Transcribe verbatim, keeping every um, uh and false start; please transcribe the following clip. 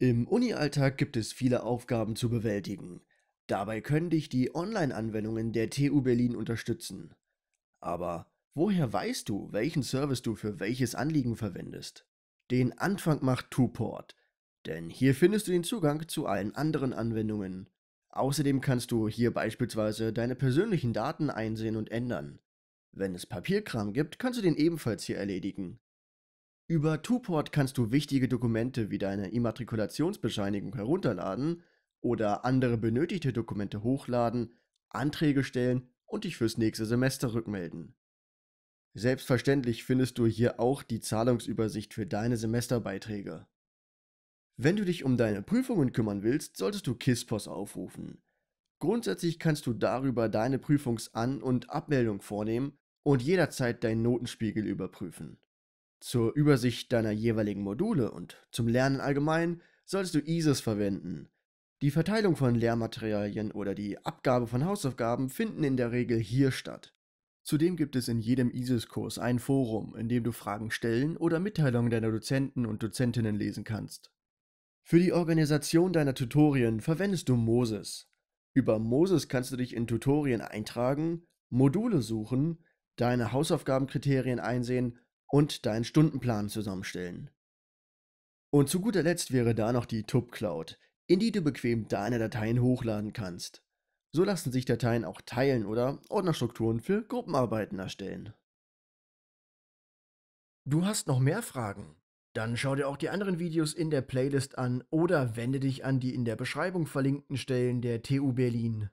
Im Uni-Alltag gibt es viele Aufgaben zu bewältigen. Dabei können dich die Online-Anwendungen der T U Berlin unterstützen. Aber woher weißt du, welchen Service du für welches Anliegen verwendest? Den Anfang macht tuPORT, denn hier findest du den Zugang zu allen anderen Anwendungen. Außerdem kannst du hier beispielsweise deine persönlichen Daten einsehen und ändern. Wenn es Papierkram gibt, kannst du den ebenfalls hier erledigen. Über tuPORT kannst du wichtige Dokumente wie deine Immatrikulationsbescheinigung herunterladen oder andere benötigte Dokumente hochladen, Anträge stellen und dich fürs nächste Semester rückmelden. Selbstverständlich findest du hier auch die Zahlungsübersicht für deine Semesterbeiträge. Wenn du dich um deine Prüfungen kümmern willst, solltest du QISPOS aufrufen. Grundsätzlich kannst du darüber deine Prüfungsan- und Abmeldung vornehmen und jederzeit deinen Notenspiegel überprüfen. Zur Übersicht deiner jeweiligen Module und zum Lernen allgemein solltest du ISIS verwenden. Die Verteilung von Lehrmaterialien oder die Abgabe von Hausaufgaben finden in der Regel hier statt. Zudem gibt es in jedem ISIS-Kurs ein Forum, in dem du Fragen stellen oder Mitteilungen deiner Dozenten und Dozentinnen lesen kannst. Für die Organisation deiner Tutorien verwendest du Moses. Über Moses kannst du dich in Tutorien eintragen, Module suchen, deine Hausaufgabenkriterien einsehen und deinen Stundenplan zusammenstellen. Und zu guter Letzt wäre da noch die tubCloud, in die du bequem deine Dateien hochladen kannst. So lassen sich Dateien auch teilen oder Ordnerstrukturen für Gruppenarbeiten erstellen. Du hast noch mehr Fragen? Dann schau dir auch die anderen Videos in der Playlist an oder wende dich an die in der Beschreibung verlinkten Stellen der T U Berlin.